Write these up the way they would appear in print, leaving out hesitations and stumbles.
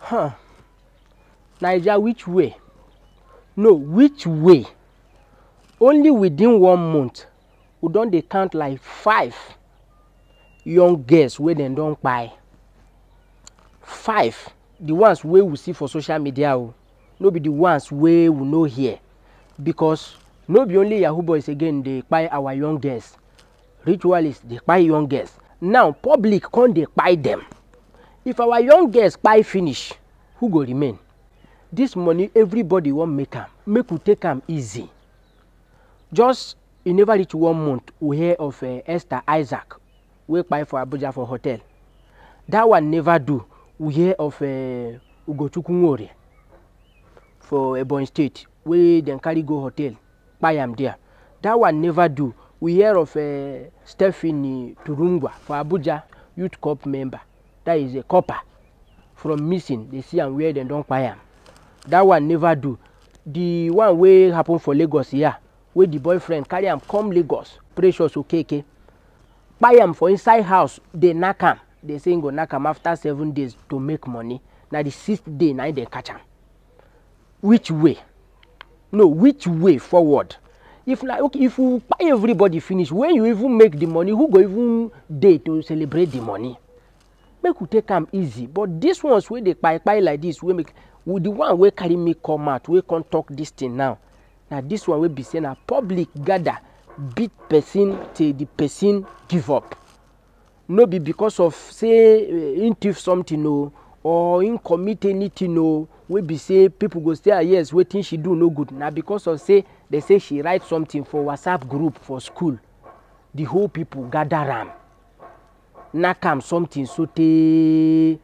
Huh. Naija, which way? No, which way? Only within 1 month, we don dey count like 5 young girls wey dem don kpai. 5, the ones wey we see for social media o, no be the ones wey we know here, because no be only Yahoo boys again dey kpai our young girls. Ritualists dey kpai young girls. Now public come dey kpai them. If our young girls kpai finish, who go remain? This money everybody wan make am. Make we take am easy. Just e never reach 1 month, we hear of Esther Isaac wey kpai for Abuja for hotel. That one never do. We hear of Ugochukwu Nwore for Ebonyi State wey dem carry go hotel, kpai am there. That one never do. We hear of Stephanie Turungwa for Abuja, Youth Corps member. That is a copper from missing. They see am where dem don kpai am. That one never do. The one wey happen for Lagos here, wey the boyfriend carry am come Lagos, Precious Okeke, kpai am for inside house. They knack am. They say go knack am after 7 days to make money. Na the 6th day na they catch am. Which way? No, which way forward? If na okay, if you kpai everybody finish, when you even make the money, who go even dey to celebrate the money? Make we take am easy. But these ones wey dey kpai like this, we make the one wey carry me come out, we can't talk this thing now. Now this one will be saying a public gather, beat person till the person give up. No be because of say in thief something no, or in commit anything no, will be say people go say yes, waiting she do no good. Now because of say they say she write something for WhatsApp group for school, the whole people gather am. Now come something so they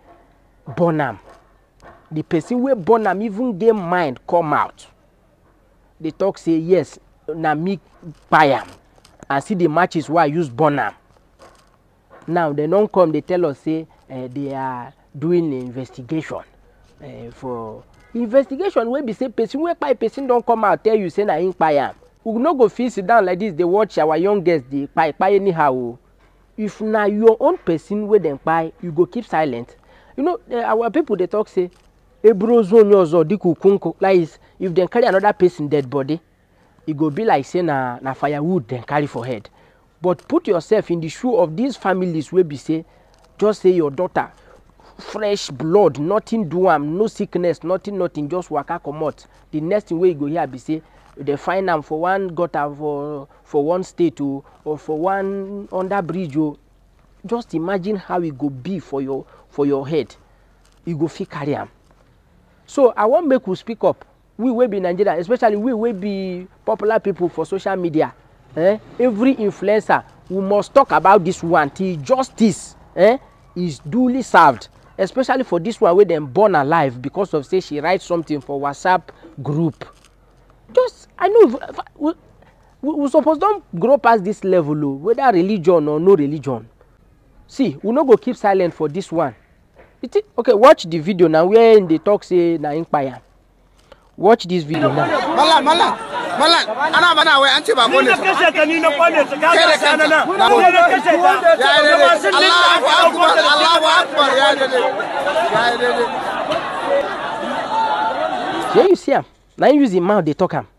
burn am. The person wey born am even dey mind come out. They talk say yes, na me kpai am. And see the matches where I use born am. Now they don't come, they tell us say they are doing an investigation. For investigation wey be say person wey kpai person don come out tell you say na him kpai am. We no go fit sit down like this, they watch our young girls dey kpai anyhow. If na your own person wey dem kpai, you go keep silent. You know, our people they talk say like if they carry another person dead body, it go be like say na firewood then carry for head. But put yourself in the shoe of these families where be say, just say your daughter, fresh blood, nothing do am, no sickness, nothing, just waka comot. The next thing where you go here be say they find am for one gutter for one state or for one under bridge. Just imagine how it go be for your head. You go fit carry am. So I want make we speak up. We will be Nigeria, especially we will be popular people for social media. Every influencer, we must talk about this one till justice is duly served. Especially for this one where them born alive because of say she writes something for WhatsApp group. Just I know we suppose don't grow past this level, whether religion or no religion. See, we no go keep silent for this one. Okay, watch the video now where they talk say na him kpai am. Watch this video now. Malan, ana bana we anti ba gole. Allahu Akbar. Here you see him. Now use him mouth they talk him.